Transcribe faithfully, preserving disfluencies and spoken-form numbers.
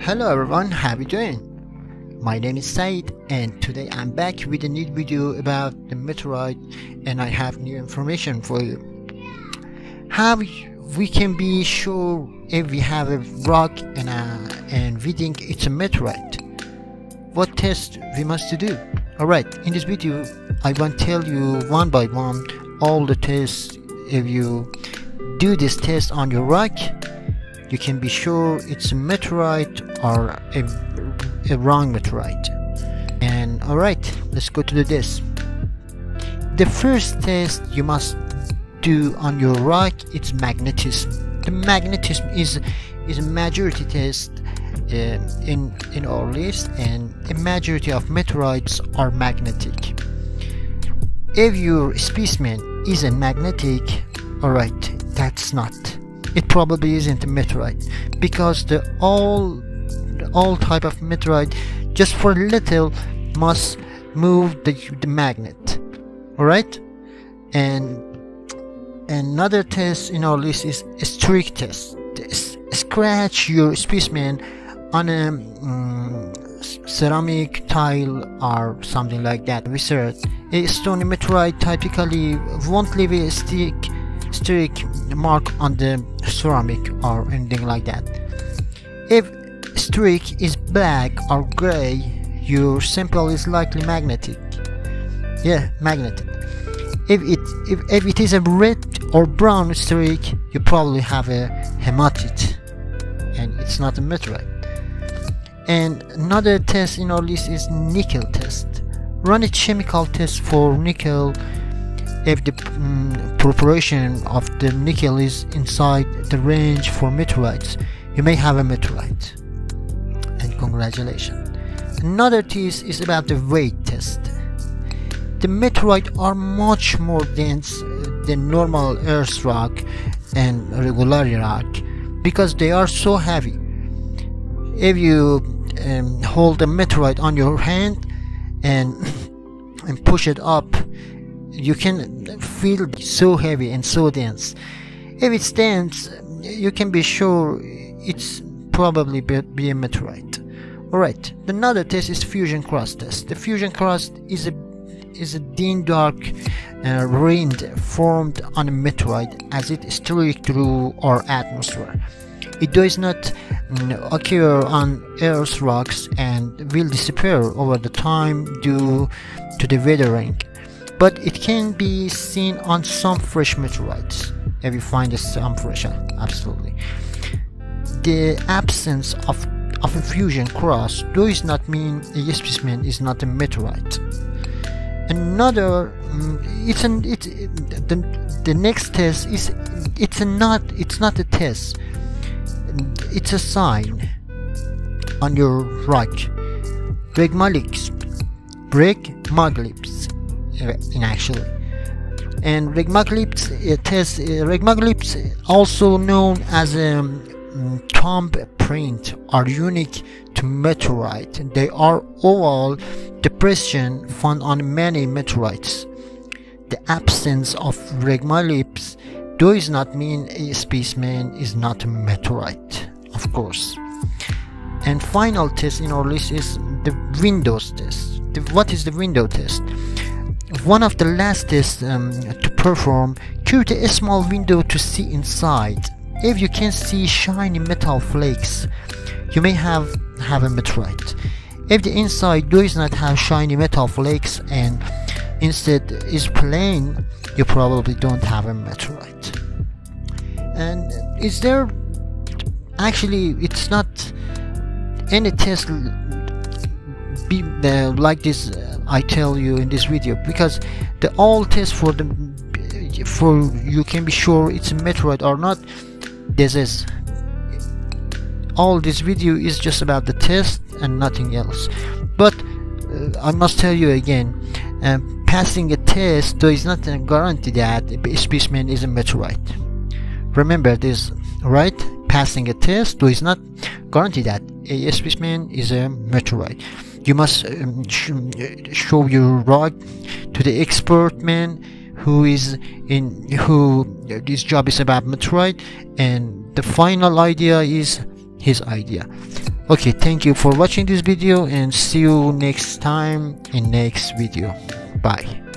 Hello everyone, how are you doing? My name is Said and today I'm back with a new video about the meteorite, and I have new information for you. How we can be sure if we have a rock and, a, and we think it's a meteorite? What test we must do? Alright, in this video I want to tell you one by one all the tests. If you do this test on your rock, you can be sure it's a meteorite or a, a wrong meteorite. And alright, let's go to the test. The first test you must do on your rock is magnetism. The magnetism is is a majority test uh, in in our list, and a majority of meteorites are magnetic. If your specimen isn't magnetic, alright, that's not. It probably isn't a meteorite, because the all all type of meteorite just for a little must move the, the magnet. Alright, and another test in our list is a streak test. Scratch your specimen on a um, ceramic tile or something like that. We said a stony meteorite typically won't leave a stick streak mark on the ceramic or anything like that. If streak is black or gray, your sample is likely magnetic. Yeah, magnetic. If it if, if it is a red or brown streak, you probably have a hematite, and it's not a meteorite. And another test in our list is nickel test. Run a chemical test for nickel. If the um, proportion of the nickel is inside the range for meteorites, you may have a meteorite, and congratulations. Another test is about the weight test. The meteorites are much more dense than normal earth rock and regular rock because they are so heavy. If you um, hold a meteorite on your hand and, and push it up, you can feel so heavy and so dense. If it's dense, you can be sure it's probably be a meteorite. Alright, another test is fusion crust test. The fusion crust is a is a thin dark uh, ring formed on a meteorite as it streaks through our atmosphere. It does not um, occur on Earth's rocks and will disappear over the time due to the weathering. But it can be seen on some fresh meteorites, if you find some fresh, absolutely. The absence of, of a fusion crust does not mean a specimen is not a meteorite. Another, it's an, it, the, the next test is, it's a not, it's not a test, it's a sign on your rock. Regmalics, Regmalics. In actually, and Regmalics uh, test, uh, Regmalics also known as a um, thumb print, are unique to meteorite. They are oval depression found on many meteorites. The absence of Regmalics does not mean a specimen is not a meteorite, of course. And final test in our list is the windows test. The, what is the window test? One of the last tests um, to perform, create a small window to see inside. If you can see shiny metal flakes, you may have, have a meteorite. If the inside does not have shiny metal flakes and instead is plain, you probably don't have a meteorite. And is there... actually it's not any test be, uh, like this uh, I tell you in this video, because the all tests for the for you can be sure it's a meteorite or not, this is all this video is just about the test and nothing else. But uh, I must tell you again, uh, passing a test does not guarantee that a specimen is a meteorite. Remember this, right? Passing a test does not guarantee that a spaceman is a meteorite. You must um, sh show your rod to the expert man who is in who this job is about meteorite, and the final idea is his idea. Okay, thank you for watching this video and see you next time in next video. Bye.